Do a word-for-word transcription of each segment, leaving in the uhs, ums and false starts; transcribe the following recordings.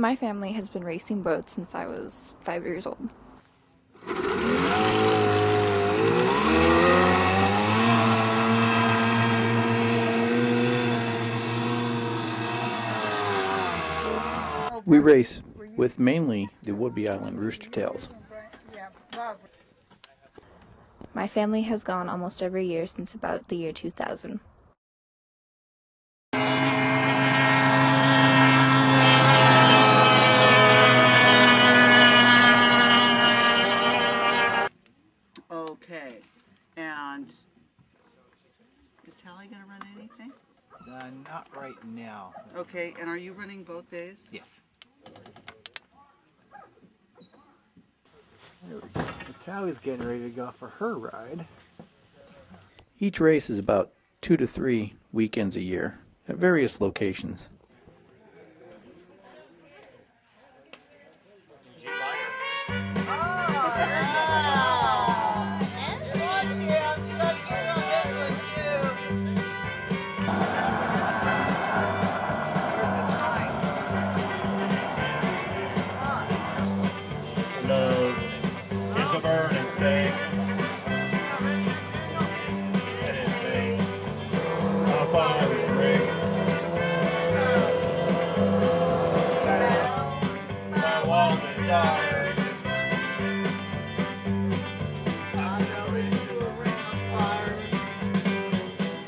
My family has been racing boats since I was five years old. We race with mainly the Whidby Island Rooster Tails. My family has gone almost every year since about the year two thousand. Okay, and is Tally going to run anything? Uh, not right now. Okay, and are you running both days? Yes. There we go. So Tally's getting ready to go for her ride. Each race is about two to three weekends a year at various locations.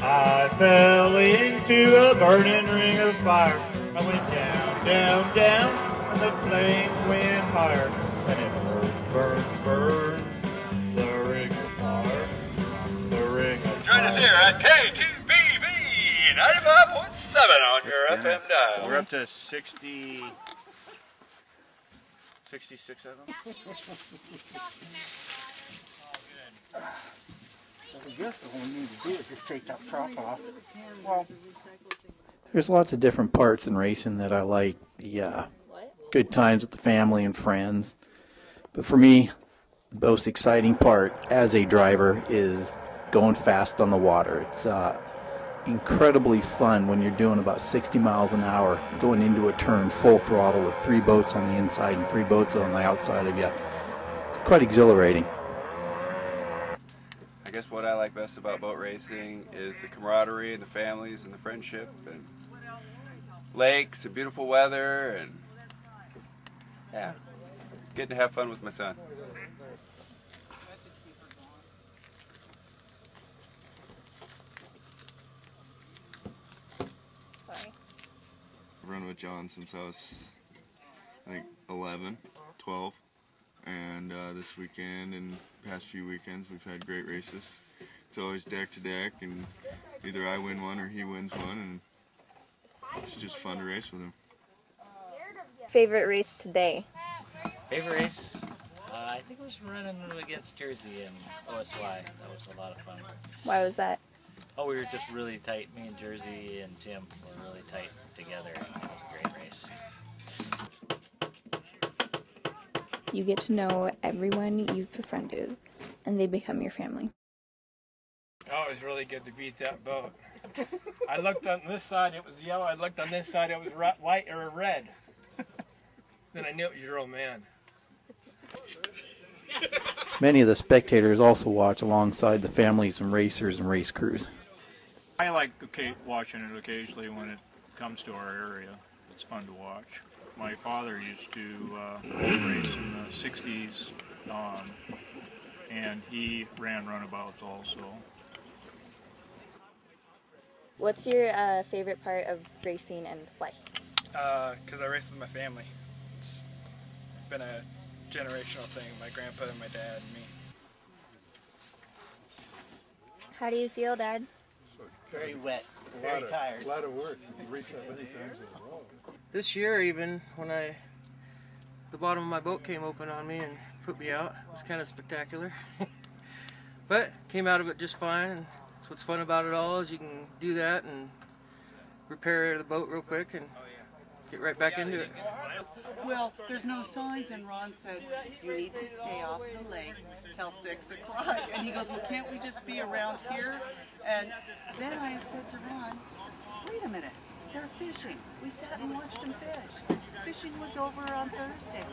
I fell into a burning ring of fire. I went down, down, down, and the flames went higher. And it burned, burned, burned. The ring of fire, the ring of fire. Join us here at K two B B ninety-five point seven on your F M dial. We're up to sixty. sixty-six of them? There's lots of different parts in racing that I like. The uh, good times with the family and friends. But for me, the most exciting part as a driver is going fast on the water. It's uh, incredibly fun when you're doing about sixty miles an hour going into a turn full throttle with three boats on the inside and three boats on the outside of you. It's quite exhilarating. I guess what I like best about boat racing is the camaraderie and the families and the friendship and lakes and beautiful weather and yeah, getting to have fun with my son. I've run with John since I was, I think, eleven, twelve, and uh, this weekend and past few weekends we've had great races. It's always deck to deck, and either I win one or he wins one, and it's just fun to race with him. Favorite race today? Favorite race? Uh, I think it was running against Jersey in O S Y. That was a lot of fun. Why was that? Oh, we were just really tight. Me and Jersey and Tim were really tight together. It was a great race. You get to know everyone you've befriended, and they become your family. Oh, it was really good to beat that boat. I looked on this side, it was yellow. I looked on this side, it was white or red. Then I knew it was your old man. Many of the spectators also watch alongside the families and racers and race crews. I like watching it occasionally when it comes to our area. It's fun to watch. My father used to uh, race in the sixties, um, and he ran runabouts also. What's your uh, favorite part of racing and why? Because uh, I race with my family. It's been a generational thing, my grandpa and my dad and me. How do you feel, Dad? Very wet, very tired. A lot of work. Raced many times in a row. This year, even when I, the bottom of my boat came open on me and put me out, it was kind of spectacular. But came out of it just fine. And that's what's fun about it all is you can do that and repair the boat real quick and get right back into it. Well, there's no signs, and Ron said, you need to stay off the lake till six o'clock. And he goes, well, can't we just be around here? And then I had said to Ron, wait a minute, They're fishing. We sat and watched them fish. Fishing was over on Thursday.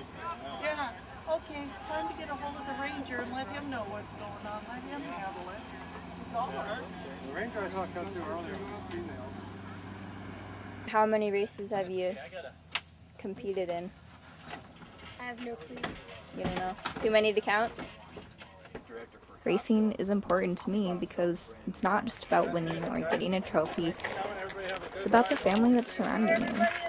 Yeah, okay, time to get a hold of the ranger and let him know what's going on. Let him handle it. It's all work. The ranger I saw come through earlier was female. How many races have you competed in? I have no clue. You don't know? Too many to count? Racing is important to me because it's not just about winning or getting a trophy. It's about the family that's surrounding you.